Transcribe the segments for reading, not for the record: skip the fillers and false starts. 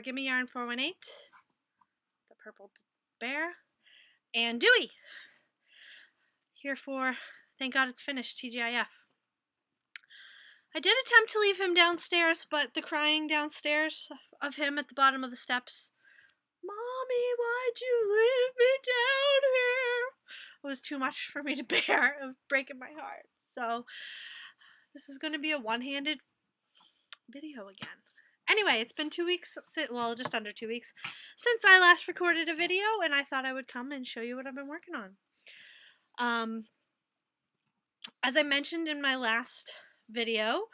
for Gimme Yarn 418, the Purple Bear, and Dewey, here for Thank God It's Finished, TGIF. I did attempt to leave him downstairs, but the crying downstairs of him at the bottom of the steps, "Mommy, why'd you leave me down here?" It was too much for me to bear. It was breaking my heart. So this is going to be a one-handed video again. Anyway, it's been 2 weeks, well, just under 2 weeks, since I last recorded a video, and I thought I would come and show you what I've been working on. As I mentioned in my last video,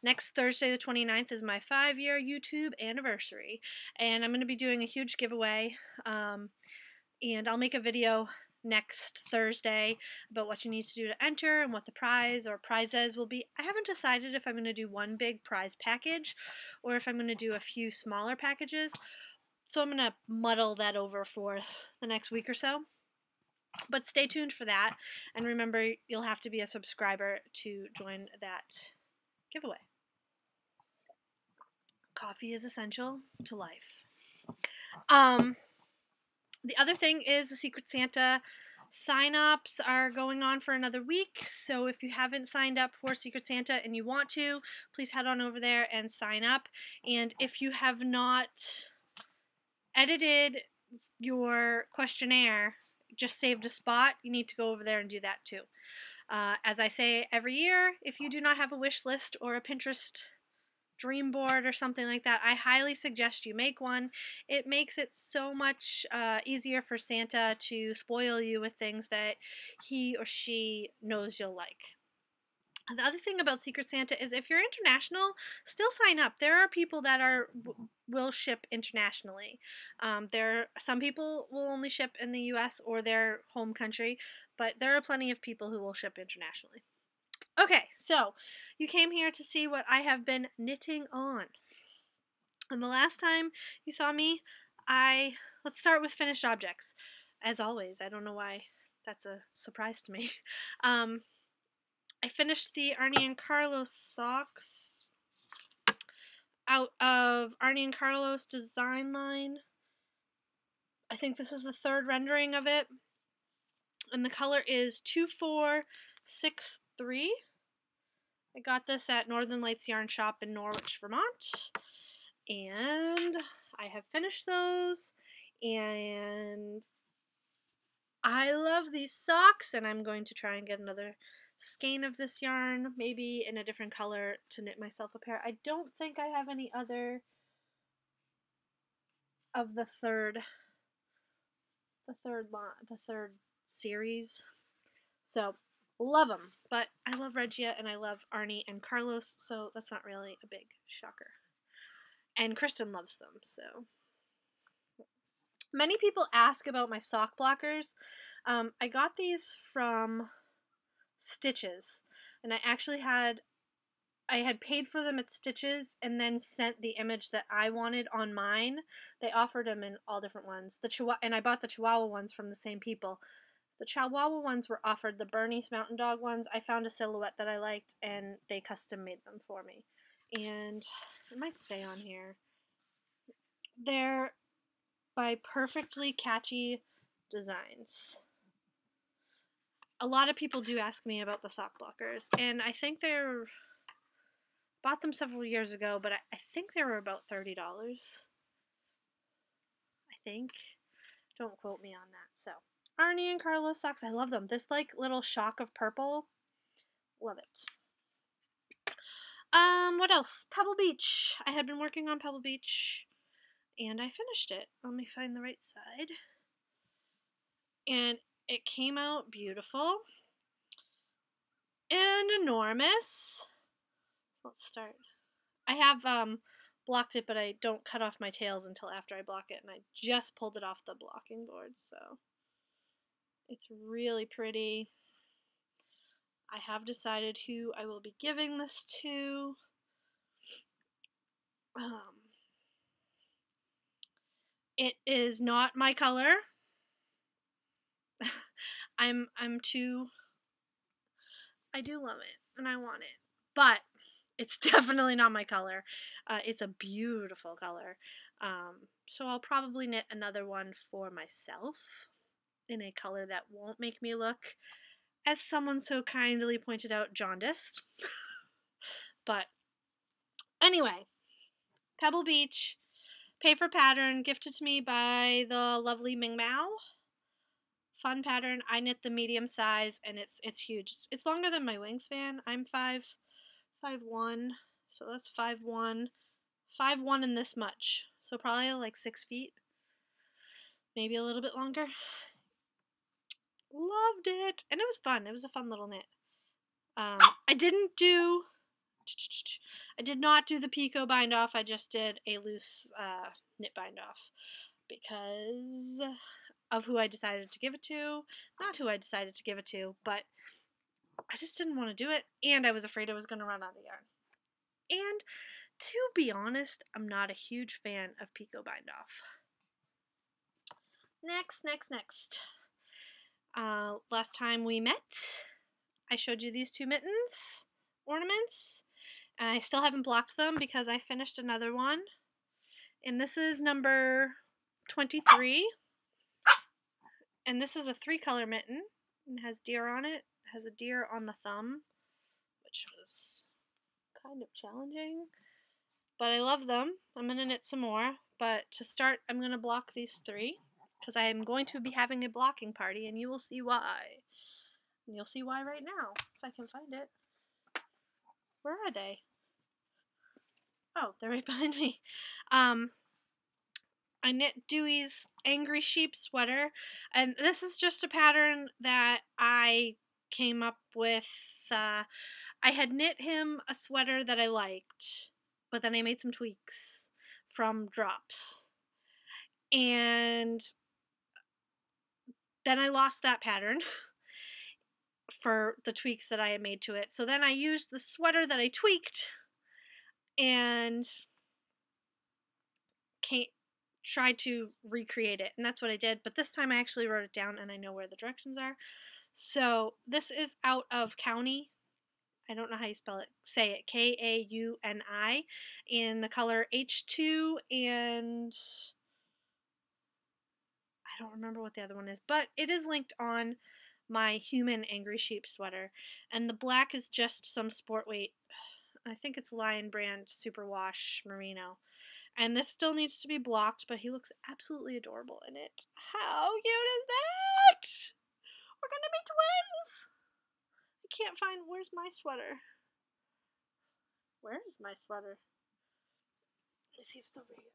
next Thursday the 29th is my 5-year YouTube anniversary, and I'm going to be doing a huge giveaway, and I'll make a video next Thursday about what you need to do to enter and what the prize or prizes will be. I haven't decided if I'm going to do one big prize package or if I'm going to do a few smaller packages, so I'm going to muddle that over for the next week or so. But stay tuned for that, and remember, you'll have to be a subscriber to join that giveaway. Coffee is essential to life. The other thing is the Secret Santa sign-ups are going on for another week, so if you haven't signed up for Secret Santa and you want to, please head on over there and sign up. And if you have not edited your questionnaire, just saved a spot, you need to go over there and do that too. As I say every year, if you do not have a wish list or a Pinterest dream board or something like that, I highly suggest you make one. It makes it so much easier for Santa to spoil you with things that he or she knows you'll like. And the other thing about Secret Santa is if you're international, still sign up. There are people that are will ship internationally. There some people will only ship in the US or their home country, but there are plenty of people who will ship internationally. Okay, so you came here to see what I have been knitting on. And the last time you saw me, let's start with finished objects. As always, I don't know why that's a surprise to me. I finished the Arnie and Carlos socks out of Arnie and Carlos design line. I think this is the third rendering of it. And the color is 2463. I got this at Northern Lights Yarn Shop in Norwich, Vermont. And I have finished those. And I love these socks, and I'm going to try and get another skein of this yarn, maybe in a different color, to knit myself a pair. I don't think I have any other of the third series, so love them. But I love Regia and I love Arnie and Carlos, so that's not really a big shocker. And Kristen loves them, so. Many people ask about my sock blockers. I got these from Stitches, and I actually had paid for them at Stitches and then sent the image that I wanted on mine. They offered them in all different ones. And I bought the Chihuahua ones from the same people. The Chihuahua ones were offered, the Bernese Mountain Dog ones. I found a silhouette that I liked and they custom made them for me. And I might say on here, they're by Perfectly Catchy Designs. A lot of people do ask me about the sock blockers, and I think they're, bought them several years ago, but I think they were about $30. I think. Don't quote me on that. So, Arnie and Carlos socks, I love them. This, like, little shock of purple, love it. What else? Pebble Beach. I had been working on Pebble Beach, and I finished it. Let me find the right side. And it came out beautiful and enormous. Let's start. I have blocked it, but I don't cut off my tails until after I block it, and I just pulled it off the blocking board, so it's really pretty. I have decided who I will be giving this to. It is not my color. I'm too, I do love it and I want it, but it's definitely not my color. It's a beautiful color. So I'll probably knit another one for myself in a color that won't make me look, as someone so kindly pointed out, jaundiced. But anyway, Pebble Beach, paper pattern gifted to me by the lovely Ming Mao. Fun pattern. I knit the medium size, and it's huge. It's longer than my wingspan. I'm 5'1", so that's 5'1". 5'1" and this much, so probably like 6 feet, maybe a little bit longer. Loved it, and it was fun. It was a fun little knit. I did not do the picot bind off. I just did a loose knit bind off because of who I decided to give it to. Not who I decided to give it to, but I just didn't want to do it, and I was afraid I was going to run out of yarn. And to be honest, I'm not a huge fan of picot bind off. Next. Last time we met, I showed you these two mittens, ornaments, and I still haven't blocked them because I finished another one. And this is number 23. And this is a 3-color mitten. It has deer on it. It has a deer on the thumb, which was kind of challenging. But I love them. I'm going to knit some more. But to start, I'm going to block these 3. Because I am going to be having a blocking party, and you will see why. And you'll see why right now, if I can find it. Where are they? Oh, they're right behind me. I knit Dewey's Angry Sheep sweater, and this is just a pattern that I came up with. I had knit him a sweater that I liked, but then I made some tweaks from Drops. And then I lost that pattern for the tweaks that I had made to it. So then I used the sweater that I tweaked and tried to recreate it. And that's what I did. But this time I actually wrote it down, and I know where the directions are. So this is out of County. I don't know how you spell it. Say it. Kauni. In the color H2 and... I don't remember what the other one is, but it is linked on my human Angry Sheep sweater. And the black is just some sport weight. I think it's Lion Brand Superwash Merino. And this still needs to be blocked, but he looks absolutely adorable in it. How cute is that? We're going to be twins! I can't find... Where's my sweater? Where is my sweater? Let me see if it's over here.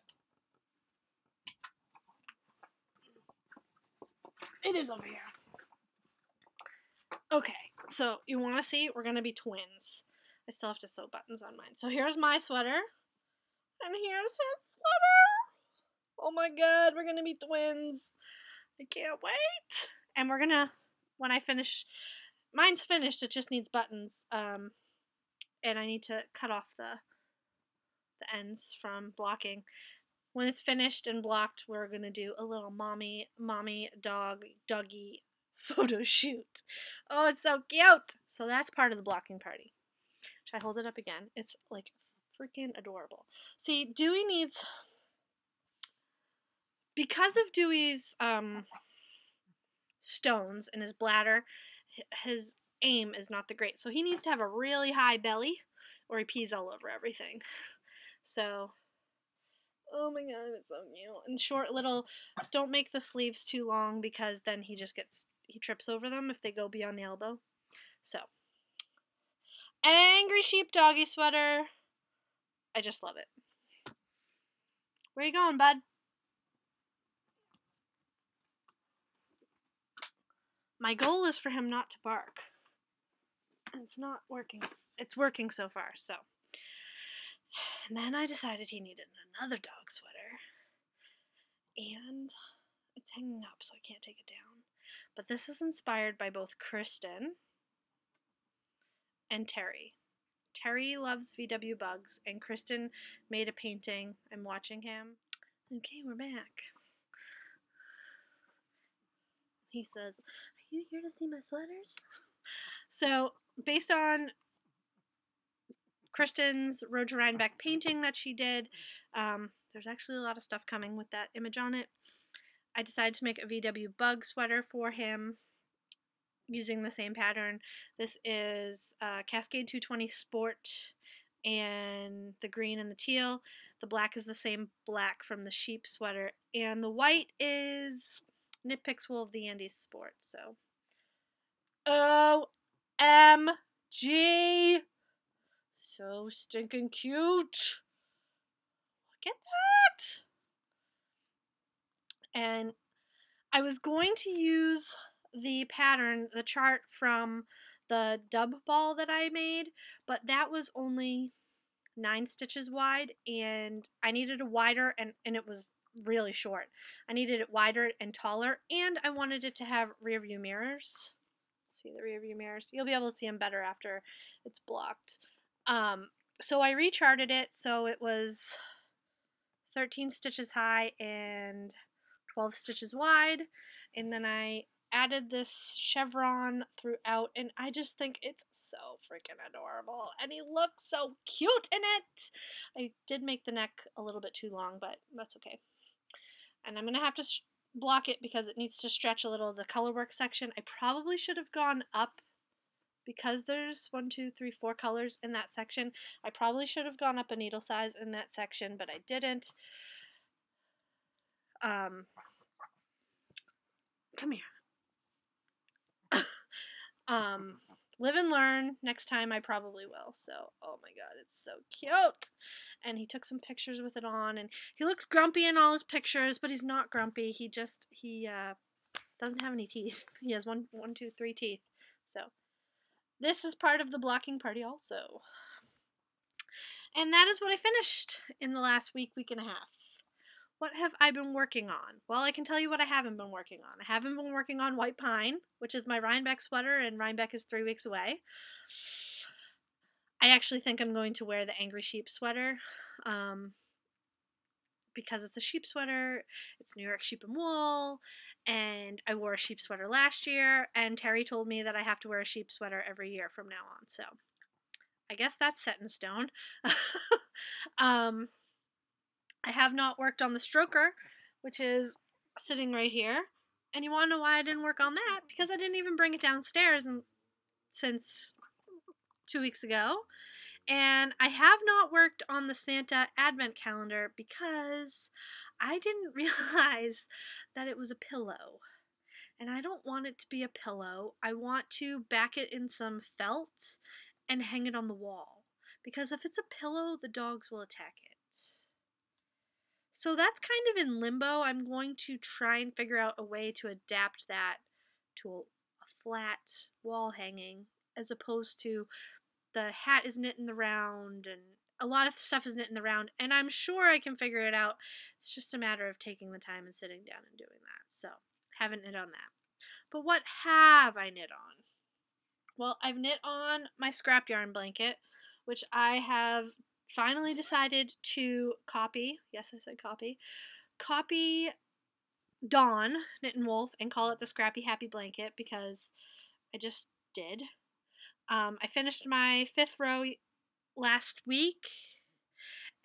It is over here. Okay, so you want to see? We're going to be twins. I still have to sew buttons on mine. So here's my sweater. And here's his sweater. Oh my god, we're going to be twins. I can't wait. And we're going to, when I finish, mine's finished, it just needs buttons. And I need to cut off the ends from blocking. When it's finished and blocked, we're going to do a little mommy, doggy photo shoot. Oh, it's so cute. So that's part of the blocking party. Should I hold it up again? It's like freaking adorable. See, Dewey needs, because of Dewey's stones and his bladder, his aim is not the great. So he needs to have a really high belly or he pees all over everything. So... oh my god, it's so cute. And short little, don't make the sleeves too long because then he trips over them if they go beyond the elbow. So, Angry Sheep doggy sweater. I just love it. Where you going, bud? My goal is for him not to bark. And it's not working. It's working so far, so. And then I decided he needed another dog sweater, and it's hanging up, so I can't take it down. But this is inspired by both Kristen and Terry. Terry loves VW Bugs, and Kristen made a painting. I'm watching him. Okay, we're back. He says, "Are you here to see my sweaters?" So, based on Kristen's Road to Rhinebeck painting that she did, There's actually a lot of stuff coming with that image on it. I decided to make a VW bug sweater for him using the same pattern. This is Cascade 220 Sport and the green and the teal. The black is the same black from the sheep sweater, and the white is Nitpicks Wool of the Andes Sport. So, OMG! So stinking cute! Look at that! And I was going to use the pattern, the chart from the dub ball that I made, but that was only 9 stitches wide, and I needed a wider, and it was really short. I needed it wider and taller, and I wanted it to have rear view mirrors. See the rear view mirrors? You'll be able to see them better after it's blocked. So I recharted it, so it was 13 stitches high and 12 stitches wide, and then I added this chevron throughout, and I just think it's so freaking adorable, and he looks so cute in it. I did make the neck a little bit too long, but that's okay. And I'm gonna have to block it because it needs to stretch a little. The color work section, I probably should have gone up because there's 4 colors in that section. I probably should have gone up a needle size in that section, but I didn't. Come here. Live and learn. Next time I probably will. So, oh my god, it's so cute. And he took some pictures with it on, and he looks grumpy in all his pictures, but he's not grumpy. He just, he doesn't have any teeth. He has 3 teeth. So, this is part of the blocking party also. And that is what I finished in the last week, week and a half. What have I been working on? Well, I can tell you what I haven't been working on. I haven't been working on White Pine, which is my Rhinebeck sweater, and Rhinebeck is 3 weeks away. I actually think I'm going to wear the Angry Sheep sweater because it's a sheep sweater. It's New York sheep and wool, and I wore a sheep sweater last year, and Terry told me that I have to wear a sheep sweater every year from now on, so I guess that's set in stone. I have not worked on the stroker, which is sitting right here. And you want to know why I didn't work on that? Because I didn't even bring it downstairs since 2 weeks ago. And I have not worked on the Santa Advent calendar because I didn't realize that it was a pillow. And I don't want it to be a pillow. I want to back it in some felt and hang it on the wall. Because if it's a pillow, the dogs will attack it. So that's kind of in limbo. I'm going to try and figure out a way to adapt that to a flat wall hanging, as opposed to the hat is knit in the round, and a lot of stuff is knit in the round, and I'm sure I can figure it out. It's just a matter of taking the time and sitting down and doing that. So, haven't knit on that. But what have I knit on? Well, I've knit on my scrap yarn blanket, which I have finally decided to copy, yes I said copy Dawn Knitin' Wolf and call it the Scrappy Happy Blanket because I just did. I finished my 5th row last week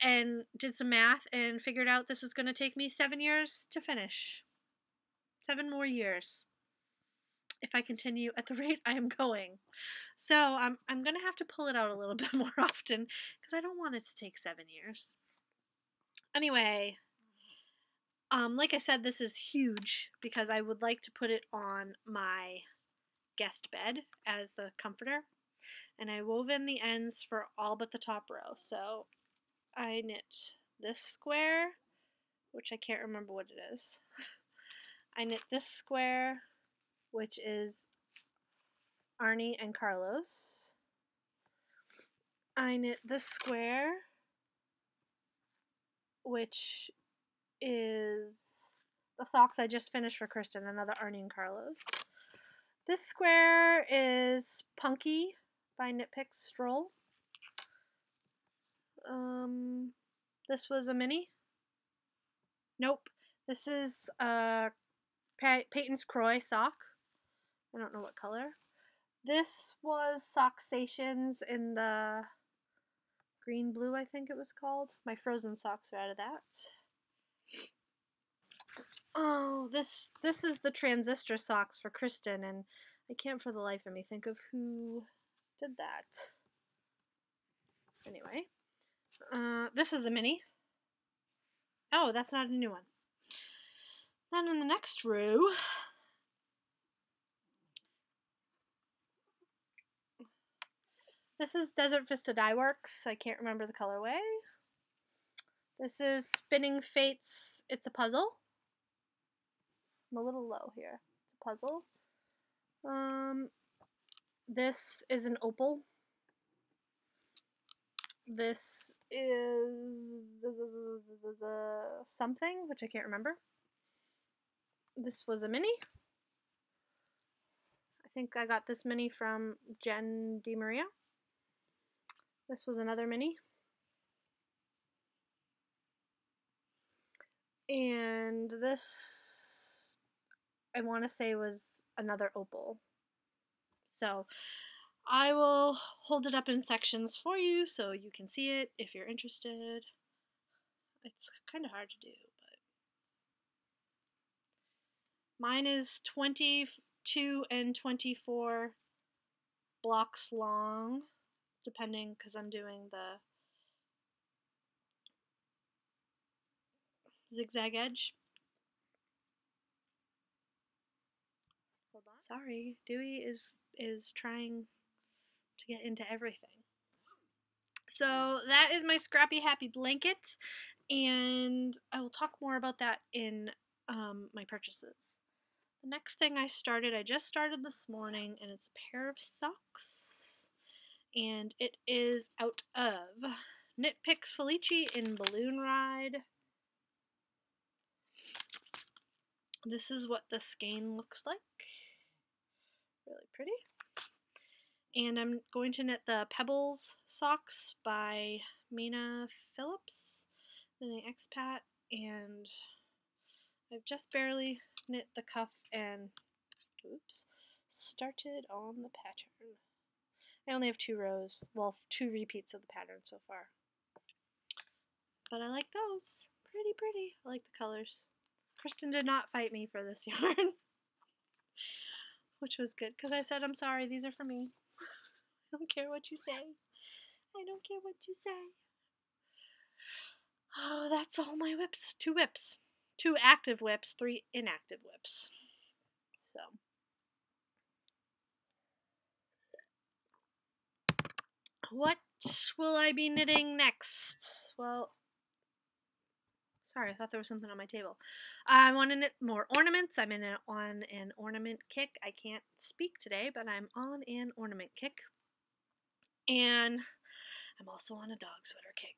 and did some math and figured out this is going to take me 7 years to finish. 7 more years. If I continue at the rate I am going. So I'm going to have to pull it out a little bit more often because I don't want it to take 7 years. Anyway, like I said, this is huge because I would like to put it on my guest bed as the comforter. And I wove in the ends for all but the top row. So I knit this square, which I can't remember what it is. I knit this square, which is Arnie and Carlos. I knit this square, which is the socks I just finished for Kristen, another Arnie and Carlos. This square is Punky by Nitpicks Stroll. This was a mini. Nope. This is a Peyton's Croix sock. I don't know what color. This was Soxations in the Green Blue, I think it was called. My frozen socks are out of that. Oh, this is the transistor socks for Kristen, and I can't for the life of me think of who did that. Anyway, this is a mini. Oh, that's not a new one. Then in the next row, this is Desert Vista Dye Works. I can't remember the colorway. This is Spinning Fates. It's a puzzle. I'm a little low here. It's a puzzle. This is an opal. This is something, which I can't remember. This was a mini. I think I got this mini from Jen Di Maria. This was another mini. And this, I want to say, was another opal. So I will hold it up in sections for you so you can see it if you're interested. It's kind of hard to do, but mine is 22 and 24 blocks long, depending, because I'm doing the zigzag edge. Hold on. Sorry, Dewey is trying to get into everything. So that is my Scrappy Happy Blanket, and I will talk more about that in my purchases. The next thing I just started this morning, and it's a pair of socks, and it is out of Knit Picks Felici in Balloon Ride. This is what the skein looks like. Really pretty. And I'm going to knit the Pebbles socks by Mina Phillips, knitting expat, and I've just barely knit the cuff and, oops, started on the pattern. I only have two rows, well, two repeats of the pattern so far. But I like those. Pretty, pretty. I like the colors. Kristen did not fight me for this yarn. Which was good, because I said, I'm sorry, these are for me. I don't care what you say. I don't care what you say. Oh, that's all my whips. Two whips. Two active whips, three inactive whips. So. What will I be knitting next? Well, sorry, I thought there was something on my table. I want to knit more ornaments. I'm on an ornament kick. I can't speak today, but I'm on an ornament kick. And I'm also on a dog sweater kick.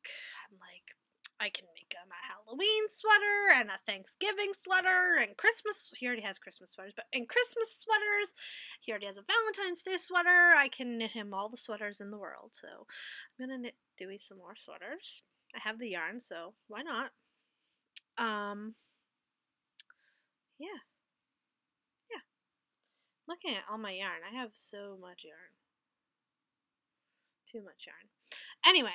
I'm like, I can make him a Halloween sweater and a Thanksgiving sweater and Christmas. He already has Christmas sweaters, but in Christmas sweaters, he already has a Valentine's Day sweater. I can knit him all the sweaters in the world. So I'm going to knit Dewey some more sweaters. I have the yarn, so why not? Yeah. Looking at all my yarn. I have so much yarn. Too much yarn. Anyway,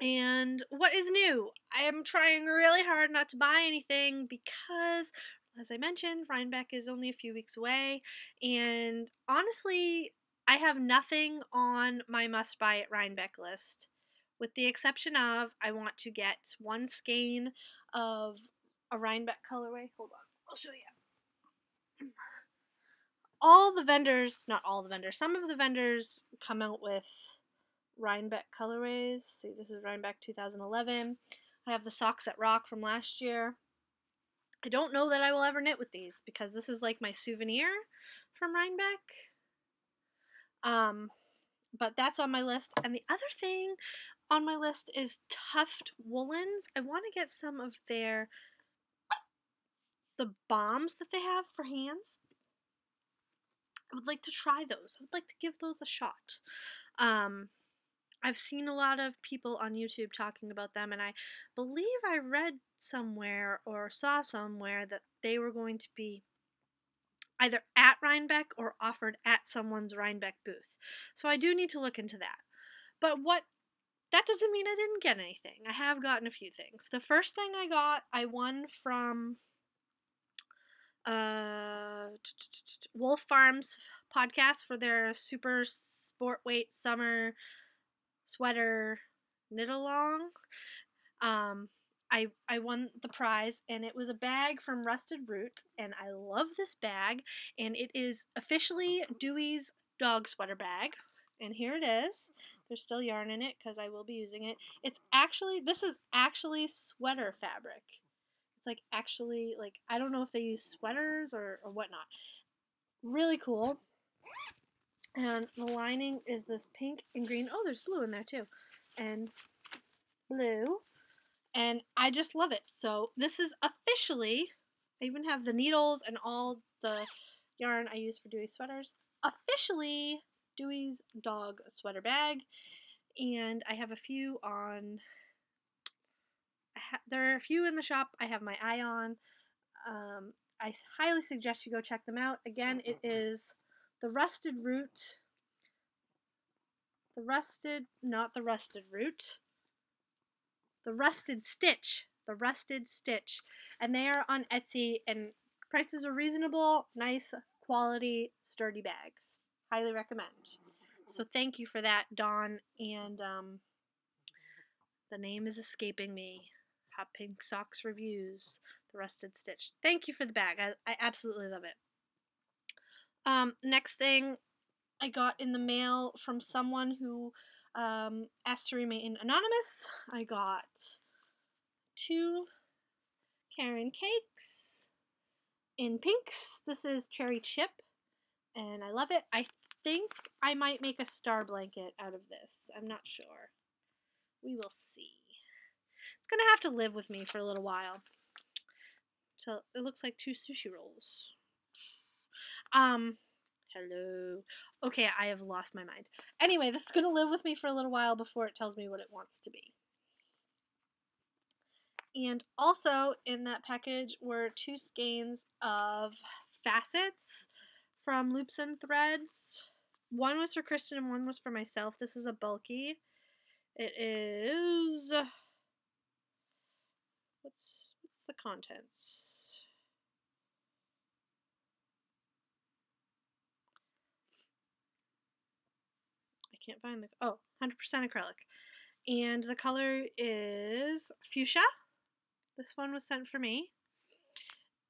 and what is new? I am trying really hard not to buy anything because, as I mentioned, Rhinebeck is only a few weeks away, and honestly, I have nothing on my must-buy at Rhinebeck list, with the exception of I want to get one skein of a Rhinebeck colorway. Hold on, I'll show you. All the vendors, not all the vendors, some of the vendors come out with Rhinebeck colorways. See, this is Rhinebeck 2011. I have the Socks at Rock from last year. I don't know that I will ever knit with these because this is like my souvenir from Rhinebeck. But that's on my list. And the other thing on my list is Tuft Woolens. I want to get some of the bombs that they have for hands. I would like to try those. I would like to give those a shot. I've seen a lot of people on YouTube talking about them, and I believe I read somewhere or saw somewhere that they were going to be either at Rhinebeck or offered at someone's Rhinebeck booth. So I do need to look into that. But what that doesn't mean I didn't get anything. I have gotten a few things. The first thing I got, I won from Wolf Farms podcast for their super sport weight summer sweater knit along. I won the prize, and it was a bag from Rusted Root, and I love this bag, and it is officially Dewey's dog sweater bag, and here it is. There's still yarn in it because I will be using it. It's actually, this is actually sweater fabric. It's like actually, like, I don't know if they use sweaters or whatnot. Really cool. And the lining is this pink and green. Oh, there's blue in there too. And blue. And I just love it. So this is officially, I even have the needles and all the yarn I use for Dewey's sweaters. Officially Dewey's dog sweater bag. And I have a few on, there are a few in the shop I have my eye on. I highly suggest you go check them out. Again, it is the Rusted Root. The Rusted, not the Rusted Root. The Rusted Stitch, the Rusted Stitch, and they are on Etsy, and prices are reasonable, nice, quality, sturdy bags. Highly recommend. So thank you for that, Dawn, and the name is escaping me. Hot Pink Socks Reviews, the Rusted Stitch. Thank you for the bag. I absolutely love it. Next thing I got in the mail from someone who asked to remain anonymous, I got two Karen cakes in pinks. This is Cherry Chip, and I love it. I think I might make a star blanket out of this. I'm not sure. We will see. It's gonna have to live with me for a little while. So it looks like two sushi rolls. Hello. Okay, I have lost my mind. Anyway, this is going to live with me for a little while before it tells me what it wants to be. And also in that package were two skeins of facets from Loops and Threads. One was for Kristen and one was for myself. This is a bulky. It is... What's the contents? Can't find the, oh, 100% acrylic. And the color is fuchsia. This one was sent for me.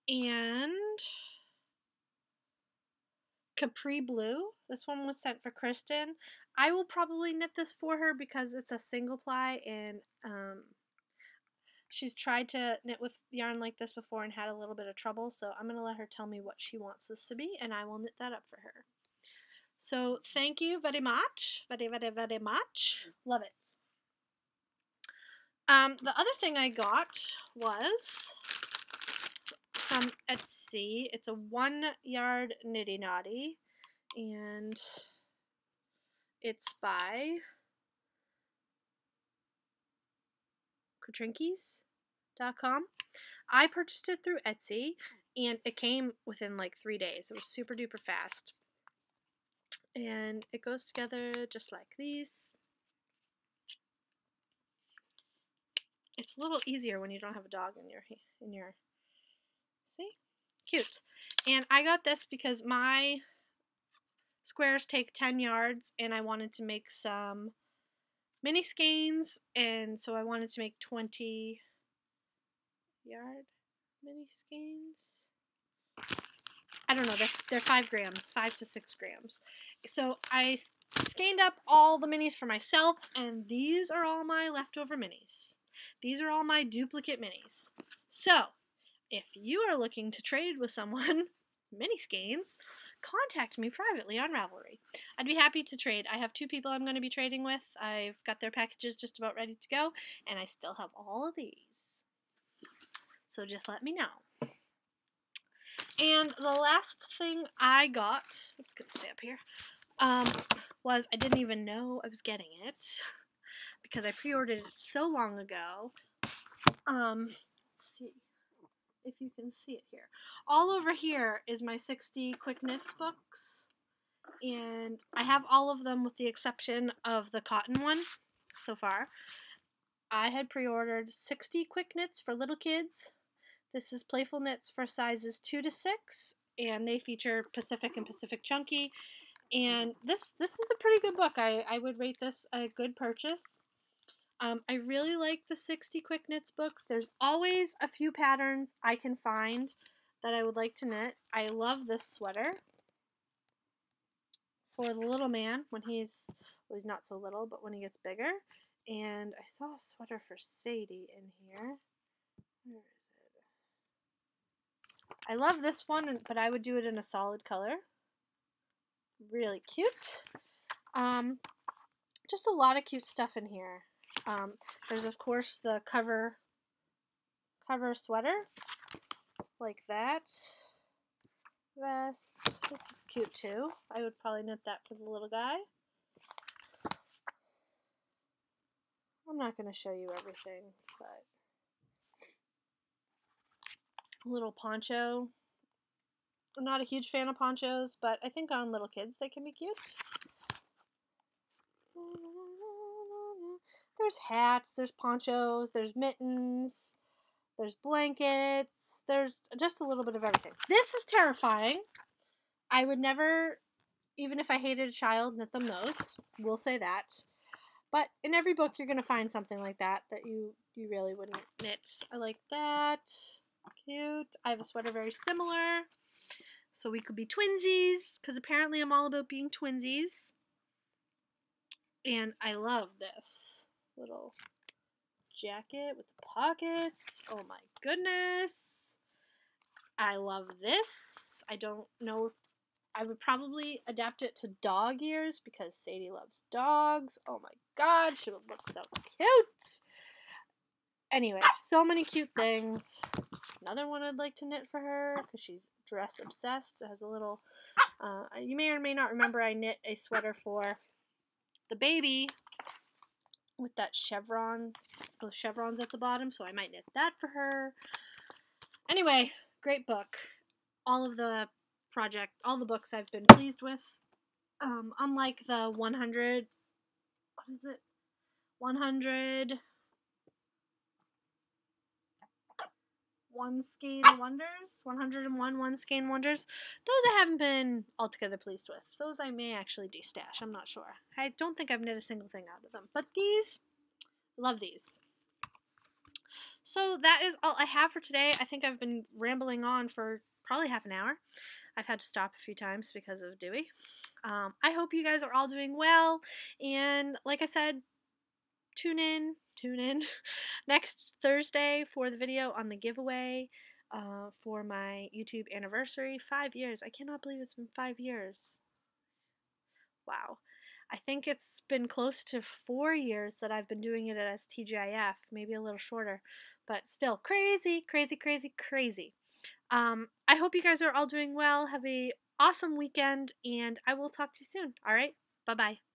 And capri blue. This one was sent for Kristen. I will probably knit this for her because it's a single ply, and she's tried to knit with yarn like this before and had a little bit of trouble, so I'm going to let her tell me what she wants this to be, and I will knit that up for her. So thank you very much, very, very, very much. Love it. The other thing I got was from Etsy. It's a 1-yard Nitty Naughty, and it's by Katrinkies.com. I purchased it through Etsy, and it came within like 3 days. It was super duper fast. And it goes together just like these. It's a little easier when you don't have a dog in your see? Cute. And I got this because my squares take 10 yards and I wanted to make some mini skeins, and so I wanted to make 20 yard mini skeins. I don't know, they're 5 grams, 5 to 6 grams. So I skeined up all the minis for myself, and these are all my leftover minis. These are all my duplicate minis. So, if you are looking to trade with someone mini skeins, contact me privately on Ravelry. I'd be happy to trade. I have 2 people I'm going to be trading with. I've got their packages just about ready to go, and I still have all of these. So just let me know. And the last thing I got, let's get a stamp here, was I didn't even know I was getting it because I pre-ordered it so long ago. Let's see if you can see it here. All over here is my 60 Quick Knits books, and I have all of them with the exception of the cotton one. so far. I had pre-ordered 60 Quick Knits for little kids. This is Playful Knits for sizes 2 to 6, and they feature Pacific and Pacific Chunky. And this is a pretty good book. I would rate this a good purchase. I really like the 60 Quick Knits books. There's always a few patterns I can find that I would like to knit. I love this sweater for the little man when he's, well, he's not so little, but when he gets bigger. And I saw a sweater for Sadie in here. Where is it? I love this one, but I would do it in a solid color. Really cute. Just a lot of cute stuff in here. There's of course the cover sweater, like that. Vest, this is cute too. I would probably knit that for the little guy. I'm not going to show you everything, but little poncho. I'm not a huge fan of ponchos, but I think on little kids they can be cute. There's hats, there's ponchos, there's mittens, there's blankets, there's just a little bit of everything. This is terrifying. I would never, even if I hated a child, knit them those. We'll say that. But in every book you're going to find something like that that you really wouldn't knit. I like that. Cute. I have a sweater very similar. So we could be twinsies, because apparently I'm all about being twinsies. And I love this little jacket with the pockets. Oh my goodness. I love this. I don't know if I would probably adapt it to dog ears because Sadie loves dogs. Oh my god, she would look so cute. Anyway, so many cute things. Another one I'd like to knit for her because she's dress obsessed. It has a little, you may or may not remember I knit a sweater for the baby with that chevron, those chevrons at the bottom, so I might knit that for her. Anyway, great book. All of the project, all the books I've been pleased with. Unlike the 100, what is it? 100 One Skein Wonders, 101 One Skein Wonders. Those I haven't been altogether pleased with. Those I may actually destash. I'm not sure. I don't think I've knit a single thing out of them. But these, love these. So that is all I have for today. I think I've been rambling on for probably half an hour. I've had to stop a few times because of Dewey. I hope you guys are all doing well. And like I said, tune in next Thursday for the video on the giveaway for my YouTube anniversary. 5 years. I cannot believe it's been 5 years. Wow. I think it's been close to 4 years that I've been doing it as TGIF, maybe a little shorter, but still crazy, crazy, crazy, crazy. I hope you guys are all doing well. Have an awesome weekend, and I will talk to you soon. All right, bye-bye.